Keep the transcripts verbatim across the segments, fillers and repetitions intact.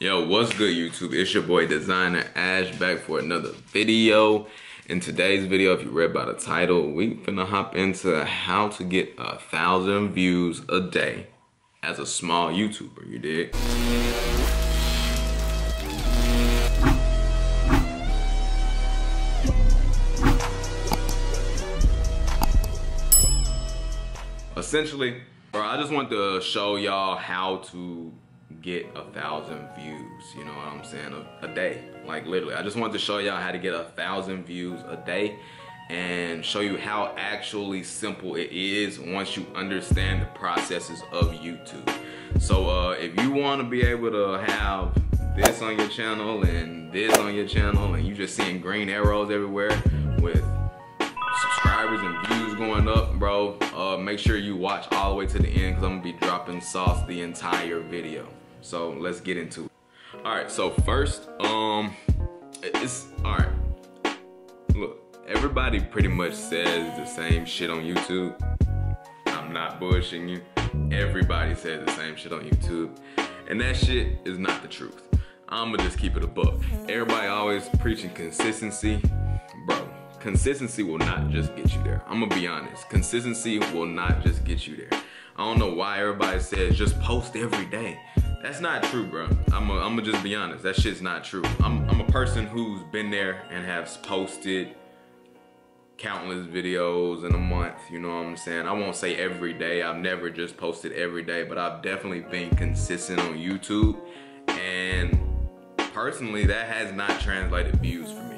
Yo, what's good YouTube? It's your boy Designer Ash back for another video. In today's video, if you read by the title, we finna hop into how to get a thousand views a day as a small YouTuber, you dig? Essentially, bro, I just want to show y'all how to get a thousand views, you know what I'm saying, a, a day. Like literally, I just wanted to show y'all how to get a thousand views a day and show you how actually simple it is once you understand the processes of YouTube. So uh, if you want to be able to have this on your channel and this on your channel and you just seeing green arrows everywhere with subscribers and views going up, bro, uh, make sure you watch all the way to the end because I'm going to be dropping sauce the entire video. So let's get into it. All right, so first, um, it's, all right, look, everybody pretty much says the same shit on YouTube. I'm not bullshitting you. Everybody says the same shit on YouTube, and that shit is not the truth. I'm going to just keep it a buck. Everybody always preaching consistency. Bro, consistency will not just get you there. I'm going to be honest. Consistency will not just get you there. I don't know why everybody says just post every day. That's not true, bro. I'm gonna just be honest. That shit's not true. I'm, I'm a person who's been there and has posted countless videos in a month. You know what I'm saying? I won't say every day. I've never just posted every day, but I've definitely been consistent on YouTube. And personally, that has not translated views for me.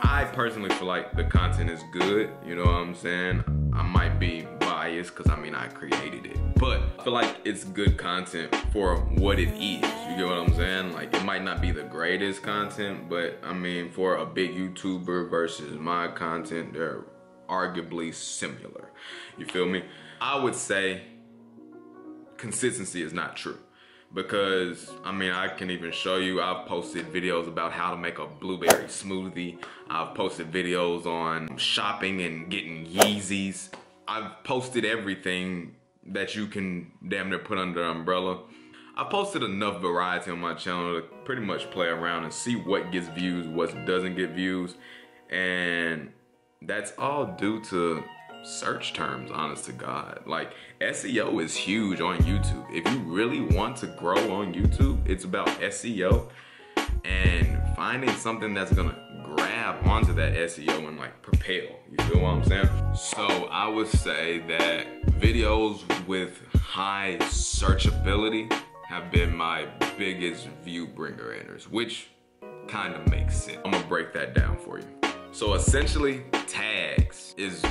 I personally feel like the content is good. You know what I'm saying? I might be biased because, I mean, I created it. But I feel like it's good content for what it is. You get what I'm saying? Like, it might not be the greatest content, but, I mean, for a big YouTuber versus my content, they're arguably similar. You feel me? I would say consistency is not true. Because, I mean, I can even show you, I've posted videos about how to make a blueberry smoothie. I've posted videos on shopping and getting Yeezys. I've posted everything that you can damn near put under an umbrella. I've posted enough variety on my channel to pretty much play around and see what gets views, what doesn't get views. And that's all due to search terms, honest to God. Like, S E O is huge on YouTube. If you really want to grow on YouTube, it's about S E O and finding something that's gonna grab onto that S E O and like propel. You feel what I'm saying? So I would say that videos with high searchability have been my biggest view bringer enters, which kind of makes sense. I'm gonna break that down for you. So essentially, tags is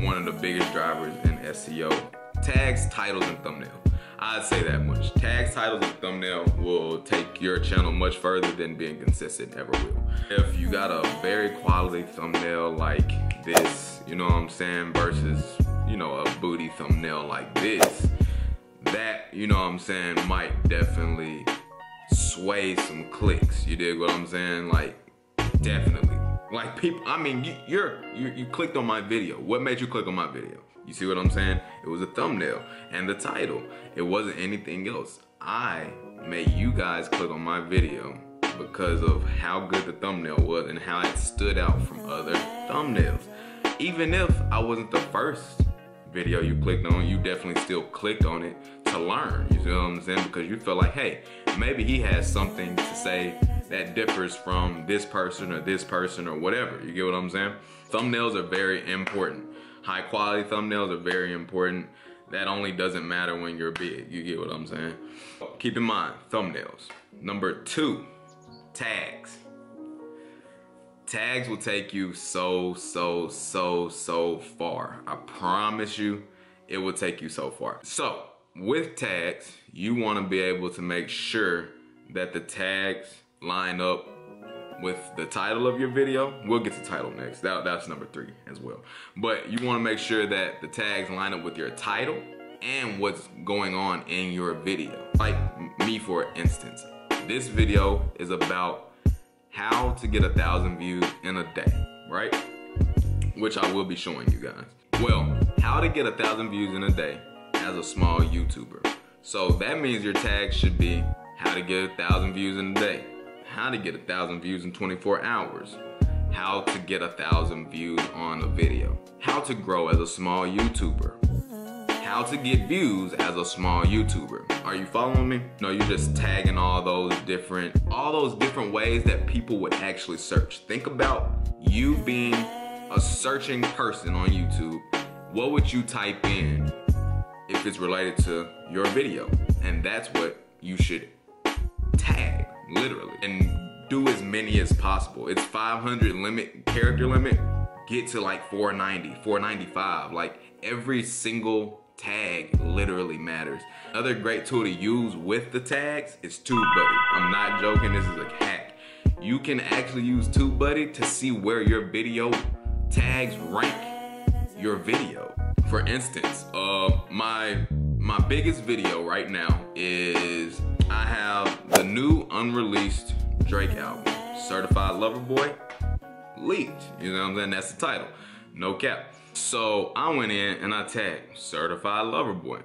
one of the biggest drivers in S E O. Tags, titles, and thumbnail. I'd say that much. Tags, titles, and thumbnail will take your channel much further than being consistent ever will. If you got a very quality thumbnail like this, you know what I'm saying, versus, you know, a booty thumbnail like this, that, you know what I'm saying, might definitely sway some clicks. You dig what I'm saying? Like, definitely. Like, people, I mean, you, you're, you you clicked on my video. What made you click on my video? You see what I'm saying? It was a thumbnail and the title. It wasn't anything else. I made you guys click on my video because of how good the thumbnail was and how it stood out from other thumbnails. Even if I wasn't the first video you clicked on, you definitely still clicked on it to learn. You see what I'm saying? Because you feel like, hey, maybe he has something to say that differs from this person or this person or whatever. You get what I'm saying? Thumbnails are very important. High quality thumbnails are very important. That only doesn't matter when you're big. You get what I'm saying? Keep in mind, thumbnails. Number two, tags. Tags will take you so, so, so, so far. I promise you, it will take you so far. So with tags, you want to be able to make sure that the tags line up with the title of your video. We'll get to title next. That, that's number three as well. But you want to make sure that the tags line up with your title and what's going on in your video. Like me, for instance. This video is about how to get a thousand views in a day, right? Which I will be showing you guys. Well, how to get a thousand views in a day as a small YouTuber. So that means your tags should be how to get a thousand views in a day, how to get a thousand views in twenty-four hours, how to get a thousand views on a video, how to grow as a small YouTuber, how to get views as a small YouTuber. Are you following me? No, you're just tagging all those different, all those different ways that people would actually search. Think about you being a searching person on YouTube. What would you type in if it's related to your video? And that's what you should tag, literally, and do as many as possible. It's five hundred limit, character limit, get to like four ninety, four ninety-five. Like every single tag literally matters. Another great tool to use with the tags is TubeBuddy. I'm not joking, this is a hack. You can actually use TubeBuddy to see where your video tags rank your video. For instance, uh, my my biggest video right now is I have the new unreleased Drake album, Certified Lover Boy, leaked. You know what I'm saying? That's the title, no cap. So I went in and I tagged Certified Lover Boy,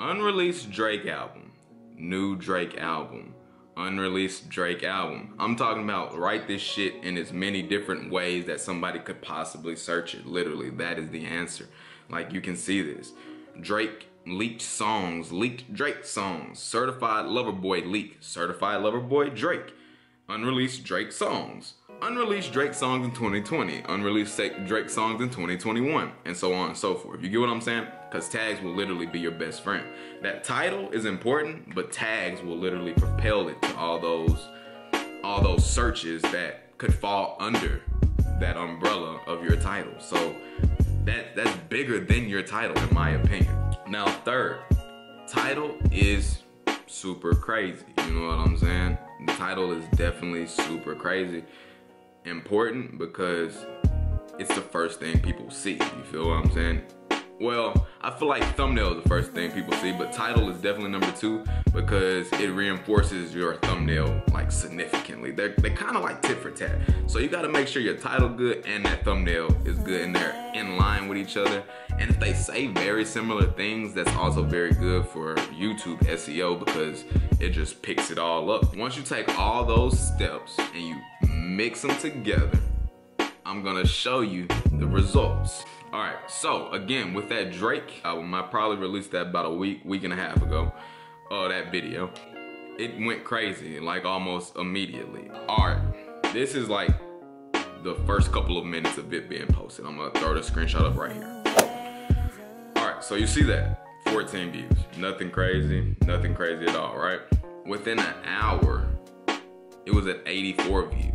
unreleased Drake album, new Drake album, unreleased Drake album. I'm talking about write this shit in as many different ways that somebody could possibly search it. Literally, that is the answer. Like you can see this. Drake leaked songs, leaked Drake songs, Certified Lover Boy leak, Certified Lover Boy Drake, unreleased Drake songs, unreleased Drake songs in twenty twenty, unreleased Drake songs in twenty twenty-one, and so on and so forth. You get what I'm saying? Because tags will literally be your best friend. That title is important, but tags will literally propel it to all those, all those searches that could fall under that umbrella of your title. So that, that's bigger than your title, in my opinion. Now, third, title is super crazy. You know what I'm saying? The title is definitely super crazy. Important because it's the first thing people see. You feel what I'm saying? Well, I feel like thumbnail is the first thing people see, but title is definitely number two because it reinforces your thumbnail like significantly. They're, they're kind of like tit for tat. So you gotta make sure your title good and that thumbnail is good and they're in line with each other. And if they say very similar things, that's also very good for YouTube S E O because it just picks it all up. Once you take all those steps and you mix them together, I'm gonna show you the results. All right, so again, with that Drake album, I probably released that about a week, week and a half ago, uh, that video. It went crazy, like almost immediately. All right, this is like the first couple of minutes of it being posted. I'm gonna throw the screenshot up right here. All right, so you see that, fourteen views. Nothing crazy, nothing crazy at all, right? Within an hour, it was at eighty-four views.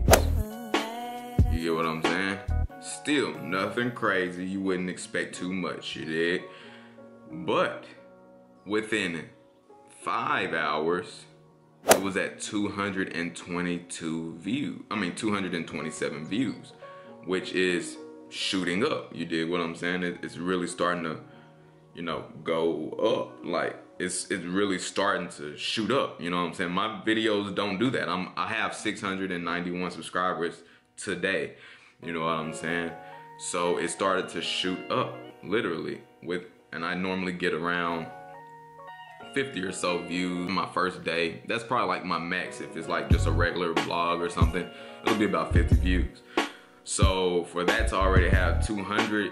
You get what I'm saying? Still, nothing crazy. You wouldn't expect too much, you dig? But within five hours, it was at two hundred twenty-two views. I mean, two hundred twenty-seven views, which is shooting up. You dig what I'm saying? It's really starting to, you know, go up. Like it's it's really starting to shoot up. You know what I'm saying? My videos don't do that. I'm I have six hundred ninety-one subscribers today. You know what I'm saying? So it started to shoot up, literally, with, and I normally get around fifty or so views my first day. That's probably like my max. If it's like just a regular vlog or something, it'll be about fifty views. So for that to already have two hundred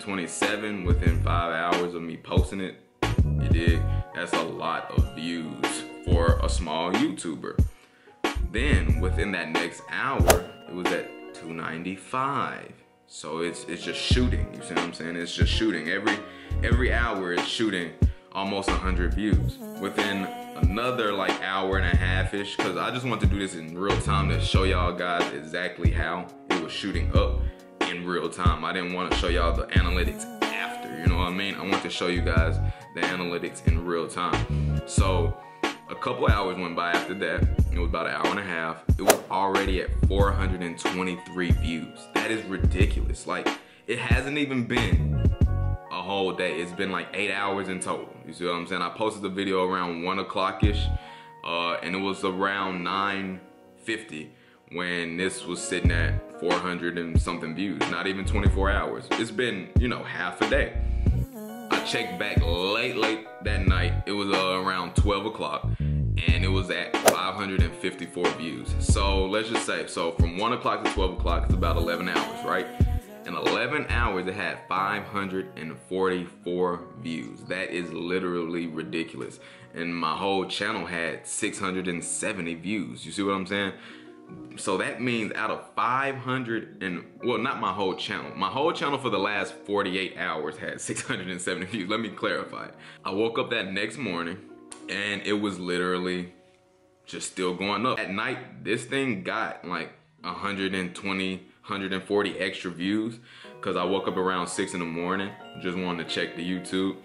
twenty-seven within five hours of me posting it, you dig? That's a lot of views for a small YouTuber. Then within that next hour, it was at two ninety-five. So it's it's just shooting. You see what I'm saying? It's just shooting. Every every hour it's shooting almost one hundred views. Within another like hour and a half-ish, because I just want to do this in real time to show y'all guys exactly how it was shooting up in real time. I didn't want to show y'all the analytics after, you know what I mean? I want to show you guys the analytics in real time. So a couple hours went by after that. It was about an hour and a half. It was already at four hundred twenty-three views. That is ridiculous. Like, it hasn't even been a whole day. It's been like eight hours in total. You see what I'm saying? I posted the video around one o'clock-ish, uh, and it was around nine fifty when this was sitting at four hundred and something views. Not even twenty-four hours. It's been, you know, half a day. I checked back late, late that night. It was uh, around twelve o'clock. and it was at five hundred fifty-four views. So let's just say, so from one o'clock to twelve o'clock, it's about eleven hours, right? In eleven hours, it had five hundred forty-four views. That is literally ridiculous. And my whole channel had six hundred seventy views. You see what I'm saying? So that means out of five hundred and, well, not my whole channel. My whole channel for the last forty-eight hours had six hundred seventy views. Let me clarify. I woke up that next morning and it was literally just still going up. At night, this thing got like one hundred twenty, one hundred forty extra views because I woke up around six in the morning, just wanted to check the YouTube,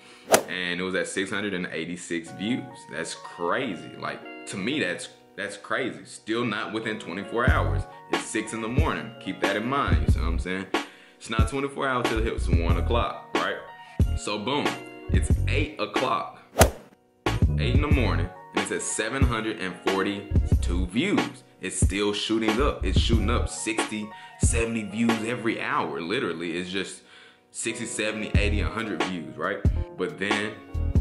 and it was at six hundred eighty-six views. That's crazy. Like, to me, that's That's crazy. Still not within twenty-four hours. It's six in the morning. Keep that in mind. You see what I'm saying? It's not twenty-four hours till it hits one o'clock, right? So boom, it's eight o'clock. eight in the morning, and it's at seven hundred forty-two views. It's still shooting up. It's shooting up sixty, seventy views every hour, literally. It's just sixty, seventy, eighty, one hundred views, right? But then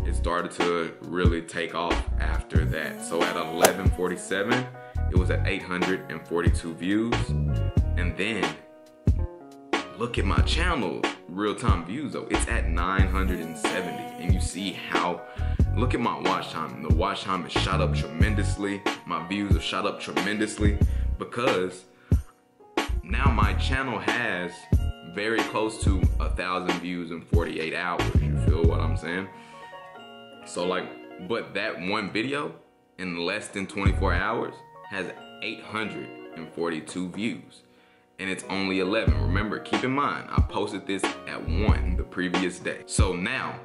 it started to really take off after that. So at eleven forty-seven, it was at eight hundred forty-two views. And then look at my channel real-time views though. It's at nine hundred seventy. And you see how, look at my watch time. The watch time has shot up tremendously. My views have shot up tremendously because now my channel has very close to a thousand views in forty-eight hours. You feel what I'm saying? So like, but that one video in less than twenty-four hours has eight hundred forty-two views, and it's only eleven. Remember, keep in mind, I posted this at one the previous day. So now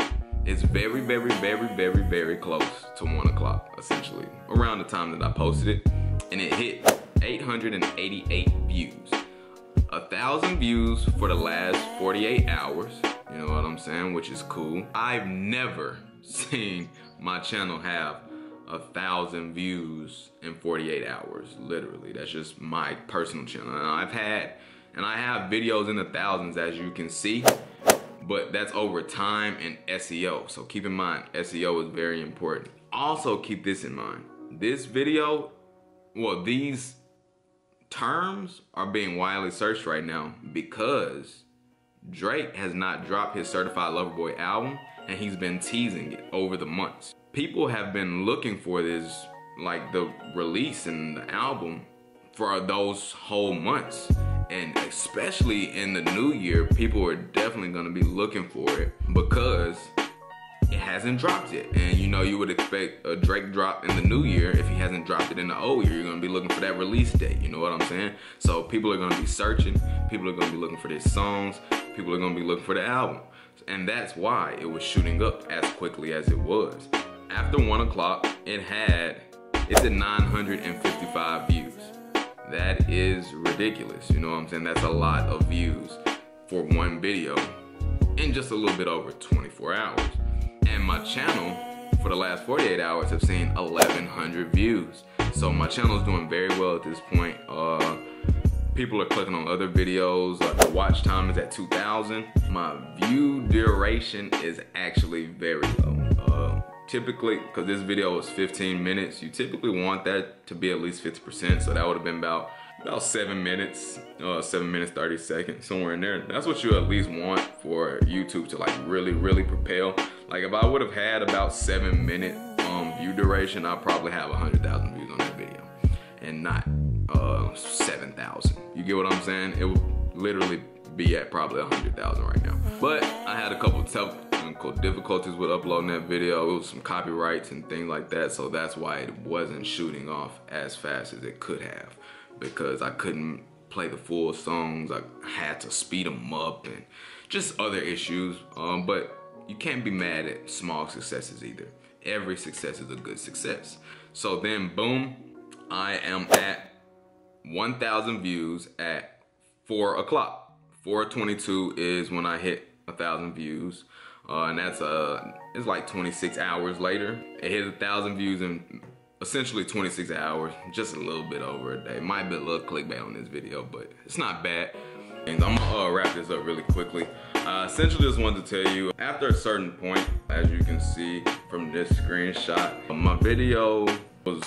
it's very, very, very, very, very close to one o'clock, essentially, around the time that I posted it, and it hit eight hundred eighty-eight views. A thousand views for the last forty-eight hours, you know what I'm saying, which is cool. I've never seen my channel have a thousand views in forty-eight hours, literally. That's just my personal channel. And I've had, and I have videos in the thousands, as you can see, but that's over time and S E O. So keep in mind, S E O is very important. Also keep this in mind. This video, well, these terms are being widely searched right now because Drake has not dropped his Certified Lover Boy album, and he's been teasing it over the months. People have been looking for this, like the release and the album, for those whole months. And especially in the new year, people are definitely gonna be looking for it because it hasn't dropped yet. And you know, you would expect a Drake drop in the new year. If he hasn't dropped it in the old year, you're gonna be looking for that release date. You know what I'm saying? So people are gonna be searching. People are gonna be looking for their songs. People are gonna be looking for the album. And that's why it was shooting up as quickly as it was. After one o'clock, it had, it's at nine hundred fifty-five views. That is ridiculous, you know what I'm saying? That's a lot of views for one video in just a little bit over twenty-four hours. And my channel, for the last forty-eight hours, have seen eleven hundred views. So my channel is doing very well at this point. Uh, People are clicking on other videos, like the watch time is at two thousand. My view duration is actually very low. Uh, typically, because this video was fifteen minutes, you typically want that to be at least fifty percent, so that would have been about, about seven minutes, uh, seven minutes, thirty seconds, somewhere in there. That's what you at least want for YouTube to like really, really propel. Like if I would have had about seven minute um, view duration, I'd probably have one hundred thousand views on that video and not uh seven thousand. You get what I'm saying? It would literally be at probably one hundred thousand right now. But I had a couple of technical difficulties with uploading that video. It was some copyrights and things like that, so that's why it wasn't shooting off as fast as it could have, because I couldn't play the full songs. I had to speed them up and just other issues. Um but you can't be mad at small successes either. Every success is a good success. So then boom, I am at one thousand views at four o'clock. four twenty-two is when I hit one thousand views. Uh, and that's uh, it's like twenty-six hours later. It hit one thousand views in essentially twenty-six hours, just a little bit over a day. Might be a little clickbait on this video, but it's not bad. And I'm gonna uh, wrap this up really quickly. Uh, essentially just wanted to tell you, after a certain point, as you can see from this screenshot, my video was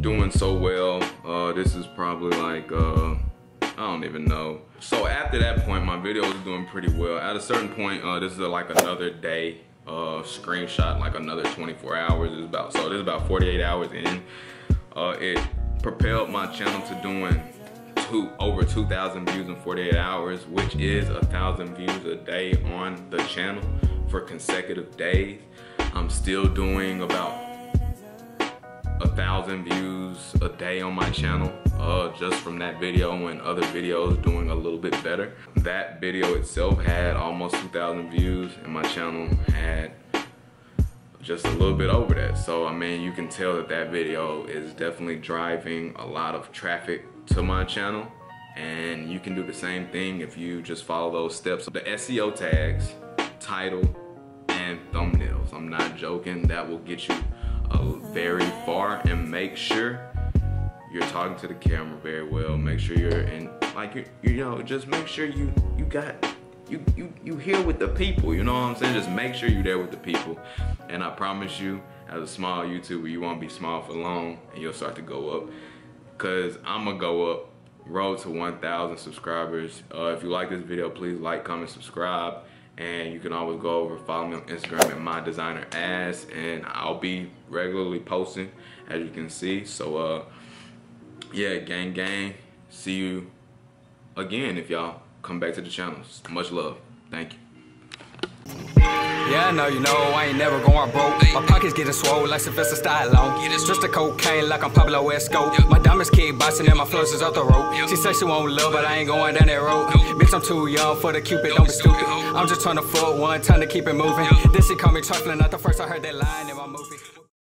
doing so well. Uh, this is probably like, uh, I don't even know. So after that point, my video was doing pretty well. At a certain point, uh, this is a, like another day uh, screenshot, like another twenty-four hours. It's about, so this is about forty-eight hours in. Uh, it propelled my channel to doing two, over two thousand views in forty-eight hours, which is one thousand views a day on the channel for consecutive days. I'm still doing about a thousand views a day on my channel uh, just from that video, and other videos doing a little bit better. That video itself had almost two thousand views, and my channel had just a little bit over that. So I mean, you can tell that that video is definitely driving a lot of traffic to my channel, and you can do the same thing if you just follow those steps. The S E O tags, title, and thumbnails. I'm not joking, that will get you Uh, very far. And make sure you're talking to the camera very well. Make sure you're in, like, you you know, just make sure you you got you you you here with the people. You know what I'm saying? Just make sure you're there with the people, and I promise you, as a small YouTuber, you won't be small for long, and you'll start to go up. Cause I'm gonna go up. Road to one thousand subscribers. Uh, if you like this video, please like, comment, subscribe, and you can always go over, follow me on Instagram at my designer ass, and I'll be regularly posting, as you can see. So uh yeah, gang gang, see you again if y'all come back to the channels. Much love. Thank you. Yeah, I know, you know, I ain't never going broke. My pockets getting swole like Sylvester Stallone. Stressed the cocaine like I'm Pablo Escobar. My diamonds keep bossing and my flows is off the rope. She say she won't love, but I ain't going down that road. Bitch, I'm too young for the Cupid, don't be stupid. I'm just trying to fuck one, trying to keep it moving. Then she call me trifling, not the first I heard that line in my movie.